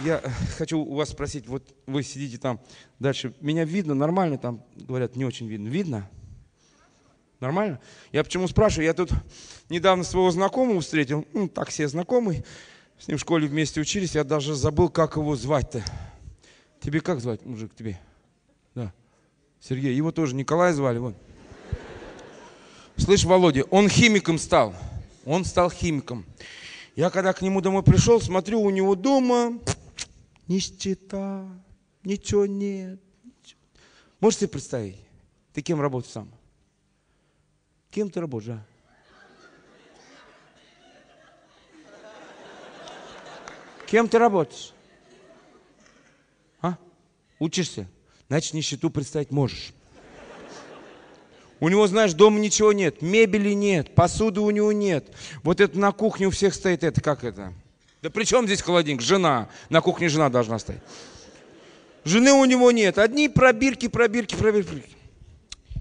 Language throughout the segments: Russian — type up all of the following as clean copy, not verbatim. Я хочу у вас спросить, вот вы сидите там дальше, меня видно нормально, там говорят, не очень видно. Видно? Нормально? Я почему спрашиваю, я тут недавно своего знакомого встретил, ну, так себе знакомый, с ним в школе вместе учились, я даже забыл, как его звать-то. Тебе как звать, мужик, тебе? Да. Сергей, его тоже Николай звали, вот. Слышь, Володя, он химиком стал. Он стал химиком. Я когда к нему домой пришел, смотрю, у него дома нищета, ничего нет. Ничего. Можешь себе представить? Ты кем работаешь сам? Кем ты работаешь, а? Кем ты работаешь? А? Учишься? Значит, нищету представить можешь. У него, знаешь, дома ничего нет, мебели нет, посуды у него нет. Вот это на кухне у всех стоит, это как это? Да при чем здесь холодильник? Жена. На кухне жена должна стоять. Жены у него нет. Одни пробирки.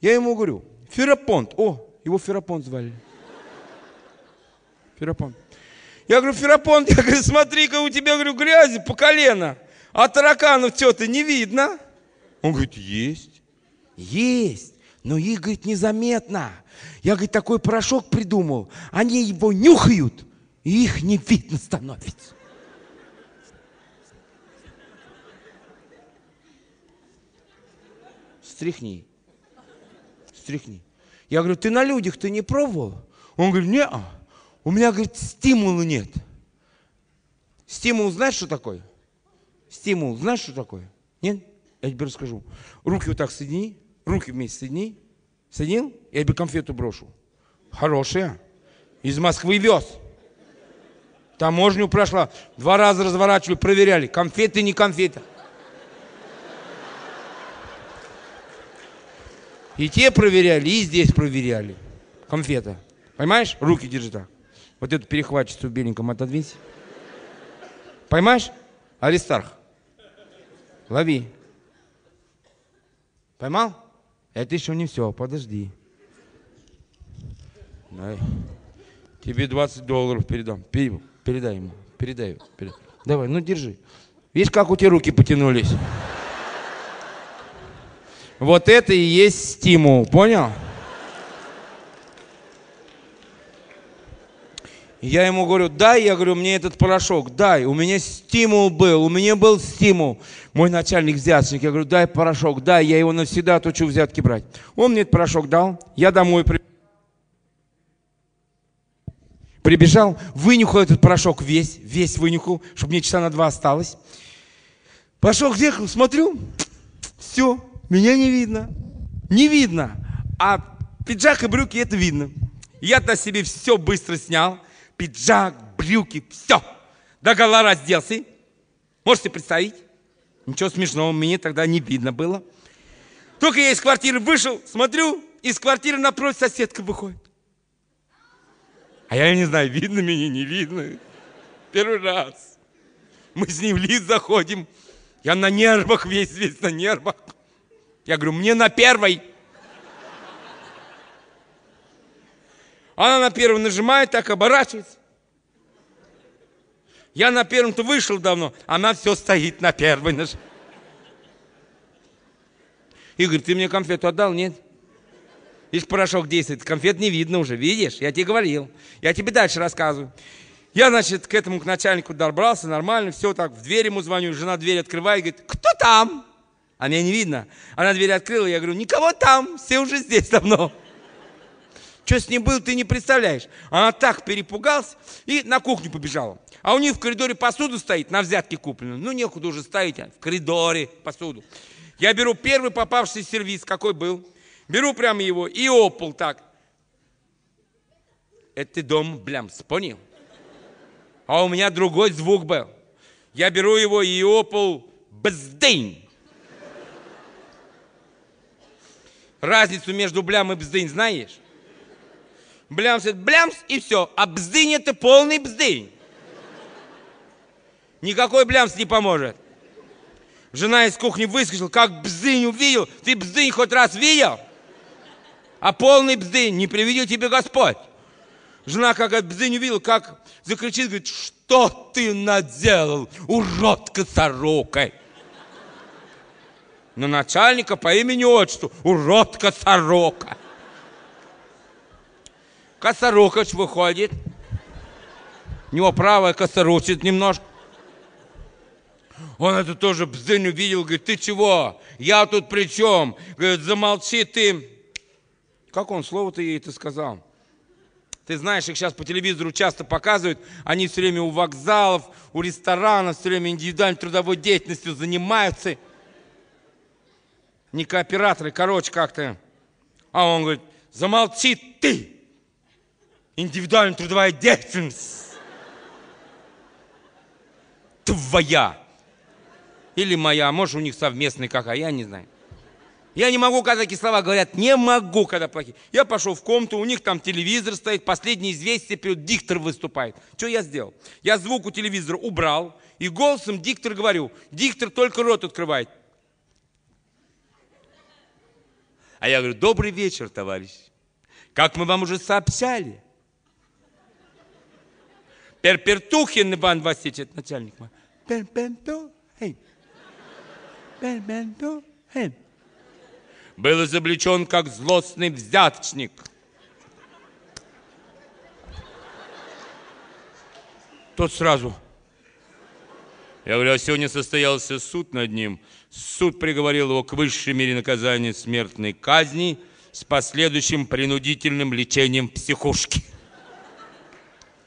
Я ему говорю, Ферапонт. О, его Ферапонт звали. Ферапонт. Я говорю, Ферапонт, я говорю, смотри-ка, у тебя, говорю, грязи по колено. А тараканов что-то не видно. Он говорит, есть. Есть. Но их, говорит, незаметно. Я, говорит, такой порошок придумал. Они его нюхают, и их не видно становится. Стряхни. Стряхни. Я говорю, ты на людях ты не пробовал? Он говорит, не-а. У меня, говорит, стимула нет. Стимул знаешь, что такое? Стимул знаешь, что такое? Нет? Я тебе расскажу. Руки вот так соедини. Руки вместе соедини. Соединил? Я тебе конфету брошу. Хорошая. Из Москвы вез. Таможню прошла. 2 раза разворачивали, проверяли. Конфеты, не конфета. И те проверяли, и здесь проверяли. Конфета. Понимаешь? Руки держи так. Вот эту перехватчицу беленьком отодвинь. Понимаешь? Аристарх. Лови. Поймал? Это еще не все, подожди. Дай. Тебе $20 передам. Передай ему. Передай. Давай, ну держи. Видишь, как у тебя руки потянулись? Вот это и есть стимул, понял? Я ему говорю, дай, я говорю, мне этот порошок, дай. У меня стимул был, Мой начальник взяточник, я говорю, дай порошок, дай, я его навсегда отучу взятки брать. Он мне этот порошок дал, я домой прибежал, вынюхал этот порошок весь вынюхал, чтобы мне часа на 2 осталось. Пошел к зеркалу, смотрю, все, меня не видно. Не видно, а пиджак и брюки это видно. Я-то себе все быстро снял. Пиджак, брюки, все. Догола разделся. Можете представить? Ничего смешного, мне тогда не видно было. Только я из квартиры вышел, смотрю, из квартиры напротив соседка выходит. А я не знаю, видно меня, не видно. Первый раз. Мы с ней в лифт заходим. Я на нервах весь на нервах. Я говорю, мне на первой. Она на первую нажимает, так оборачивается. Я на первом-то вышел давно, она все стоит на первой нажимает. Игорь, ты мне конфету отдал? Нет. Видишь, порошок действует, конфет не видно уже, видишь? Я тебе говорил, я тебе дальше рассказываю. Я, значит, к начальнику добрался, нормально, все так, в дверь ему звоню, жена дверь открывает, говорит, кто там? А меня не видно. Она дверь открыла, я говорю, никого там, все уже здесь давно. Что с ним было, ты не представляешь. Она так перепугалась и на кухню побежала. А у нее в коридоре посуду стоит, на взятке куплено. Ну, некуда уже ставить, а в коридоре посуду. Я беру первый попавший сервиз, какой был. Беру прямо его и опол так. Это ты дома блямс, понял? А у меня другой звук был. Я беру его и опол бздынь. Разницу между блям и бздынь знаешь? Блямс, это блямс, и все. А бздынь это полный бздынь. Никакой блямс не поможет. Жена из кухни выскочила, как бздынь увидел. Ты бздынь хоть раз видел? А полный бздынь не приведет тебе Господь. Жена, как обезьяну увидела, как закричит, говорит, что ты наделал, урод косорукой? На начальника по имени-отчеству, урод косорока. Косорукович выходит, у него правая косоручит немножко. Он это тоже бздынь увидел, говорит, ты чего? Я тут при чем? Говорит, замолчи ты. Как он слово-то ей-то сказал? Ты знаешь, их сейчас по телевизору часто показывают, они все время у вокзалов, у ресторанов, все время индивидуальной трудовой деятельностью занимаются. Не кооператоры, короче, как-то. А он говорит, замолчи ты. Индивидуальная трудовая деятельность. Твоя. Или моя, может, у них совместная какая, я не знаю. Я не могу, когда такие слова говорят, не могу, когда плохие. Я пошел в комнату, у них там телевизор стоит, последнее известие, перед диктор выступает. Что я сделал? Я звук у телевизора убрал, и голосом диктор говорю. Диктор только рот открывает. А я говорю, добрый вечер, товарищ. Как мы вам уже сообщали. Перепертухин Иван Васильевич, это начальник мой. Перепертухин. Перепертухин. Был изобличен как злостный взяточник. Тот сразу. Я говорю, а сегодня состоялся суд над ним. Суд приговорил его к высшей мере наказания смертной казни с последующим принудительным лечением в психушке.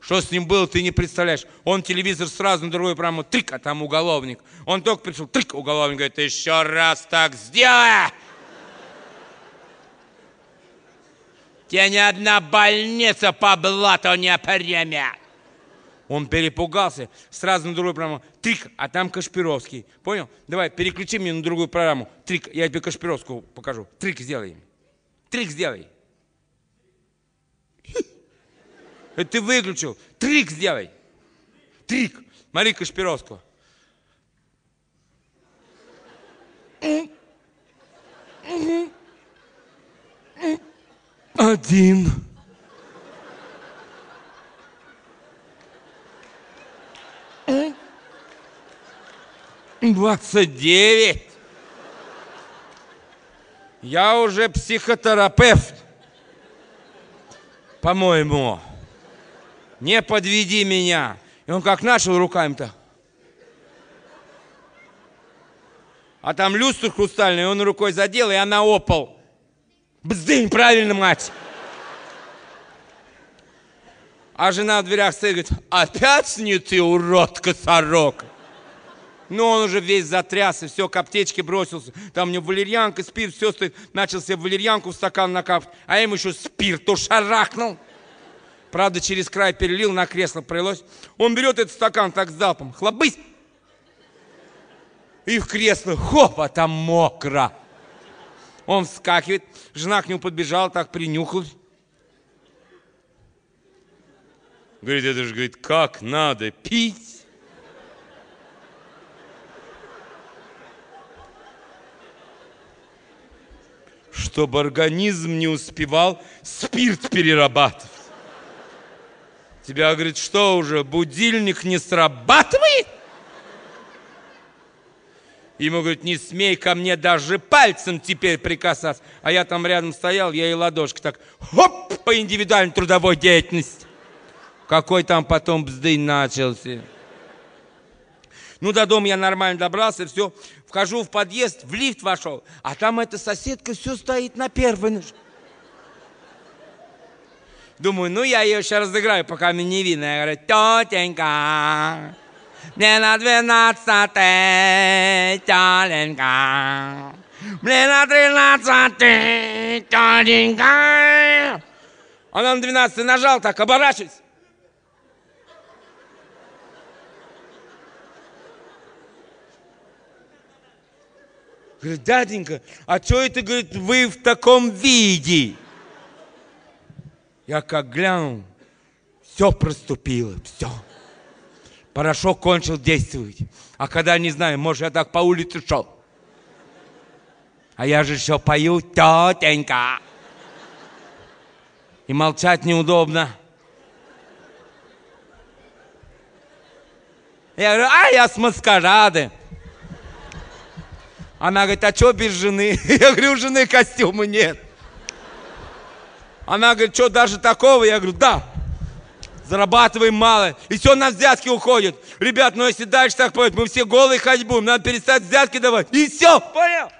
Что с ним было, ты не представляешь. Он телевизор сразу на другую программу, тык, а там уголовник. Он только пришел, тык, уголовник говорит, еще раз так сделай! Тебя ни одна больница по блату не примет. Он перепугался, сразу на другую программу. Трик, а там Кашпировский. Понял? Давай, переключи меня на другую программу. Трик, я тебе Кашпировскую покажу. Трик сделай. Трик сделай. Это ты выключил. Трик сделай. Трик. Смотри Кашпировскую. Один. Двадцать девять. Я уже психотерапевт. По-моему. Не подведи меня. И он как начал руками-то. А там люстра хрустальная, он рукой задел, и она опал. Бздынь, правильно, мать. А жена в дверях стоит, говорит, опять не ты, урод косорок. Ну, он уже весь затряс, и все, к аптечке бросился. Там у него валерьянка, спирт, все стоит. Начал себе валерьянку в стакан накапать, а им еще спирт ушарахнул. Правда, через край перелил, на кресло пролилось. Он берет этот стакан так с залпом, хлобысь. И в кресло, хоп, а там мокро. Он вскакивает, жена к нему подбежала, так принюхалась. Говорит, это же, говорит, как надо пить. Чтобы организм не успевал спирт перерабатывать. Тебя, говорит, что уже, будильник не срабатывает? Ему, говорит, не смей ко мне даже пальцем теперь прикасаться. А я там рядом стоял, я и ладошки так, хоп, по индивидуальной трудовой деятельности. Какой там потом бздынь начался. Ну, до дома я нормально добрался, все. Вхожу в подъезд, в лифт вошел, а там эта соседка все стоит на первой ноже. Думаю, ну, я ее сейчас разыграю, пока мне не видно. Я говорю, тетенька... Мне на 12-й, тёленька. Мне на 13-й, тёленька. Она на 12-й нажал так, оборачивайся. Говорит, дяденька, а чё это, говорит, вы в таком виде? Я как глянул, все проступило, все. Порошок кончил действовать. А когда, не знаю, может, я так по улице шел. А я же еще пою, тетенька. И молчать неудобно. Я говорю, а я с маскарады. Она говорит, а что без жены? Я говорю, у жены костюма нет. Она говорит, что даже такого? Я говорю, да. Зарабатываем мало. И все на взятки уходит. Ребят, ну если дальше так пойдет, мы все голые ходить будем. Надо перестать взятки давать. И все, понял?